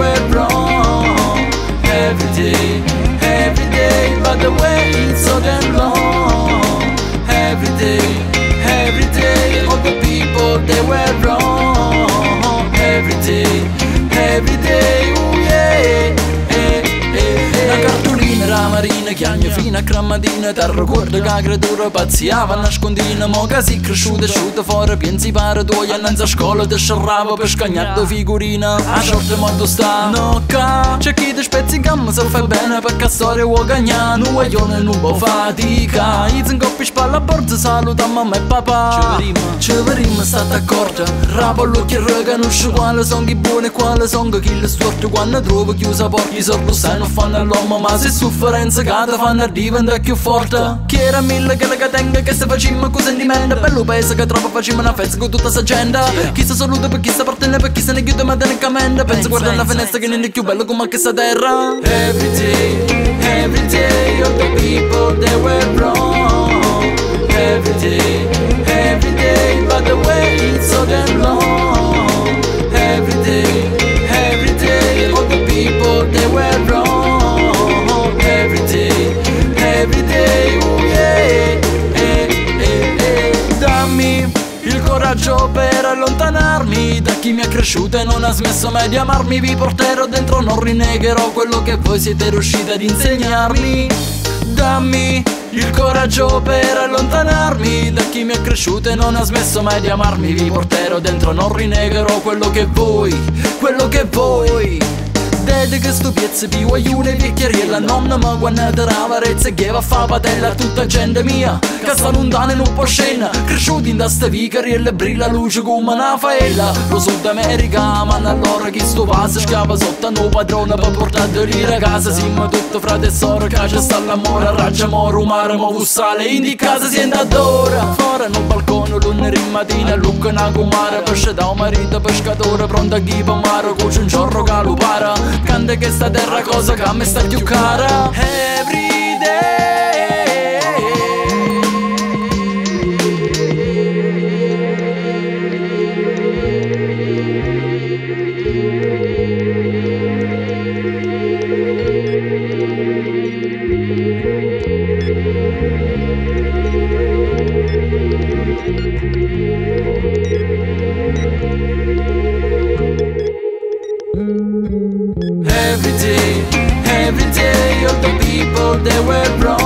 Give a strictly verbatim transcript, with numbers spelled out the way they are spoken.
were wrong. Every day, every day, but the way it's so damn long. Every day, every day, all the people they were wrong. Every day, every day, oh yeah, eh, eh, eh. La cartolina, la marina, chiagna fina, crammatina, terra corda, cagradura, pazziava, nascondina, moca si cresciuta, asciuta fuori, pensi pare tuoi, annanza a scuola, ti scerrava per scagnare figurina, a short modo sta, nocca, c'è chi ti spezzi in gamma se fai bene, perché a storia vuoi gagnare, non io non può fatica, i zingoppi spalla a bordo, saluta mamma e papà, ci verremo stata accorta, rapa l'occhio e rega, non c'è quale sono buone, quale sono chi le storte, quando trovo chiusa porta, i sordi non fanno l'uomo, ma se sofferenza cade fanno diventa più forte. Chi era mille che la tenga che se facciamo con sentimento, bello paese che troppo facciamo una festa con tutta sta gente, yeah. Chi si saluta per chi sta partendo, per chi se ne chiude ma tecnicamente penso guardare la finestra che non è più bello come che sta terra. Every day, every day, all the people they were wrong. Every day, every day, but the way it's so damn long. Every day, every day, all the people they were wrong. Every day, every day, oh yeah, eh, eh, eh. Dammi il coraggio per allontanarmi da chi mi ha cresciuto e non ha smesso mai di amarmi. Vi porterò dentro, non rinnegherò quello che voi siete riusciti ad insegnarmi. Dammi il coraggio per allontanarmi da chi mi ha cresciuto e non ha smesso mai di amarmi. Vi porterò dentro, non rinnegherò quello che voi, quello che voi. Dedica sto piezzo di guaiune, vecchieria, la nonna ma guannata l'avarezza che va a fa padella tutta gente mia, che sta lontana e non può scena, cresciuti in da sta vicariella, brilla luce come una faella, lo Sud America, ma allora chi sto passa schiava sotto a no padrona per portare lì a casa, siamo tutti frate e sorelle, casa sta l'amore, raggia moro, mare, ma vussale, in di casa si è andata ora, fuori in un balcone, lunedì mattina, lucca una comara, pesce da un marito pescatore, pronta a chi pomaro, cuce un giorno calupara. Canta che sta terra cosa che a me sta più cara. Every day, every day, every day, all the people they were wrong.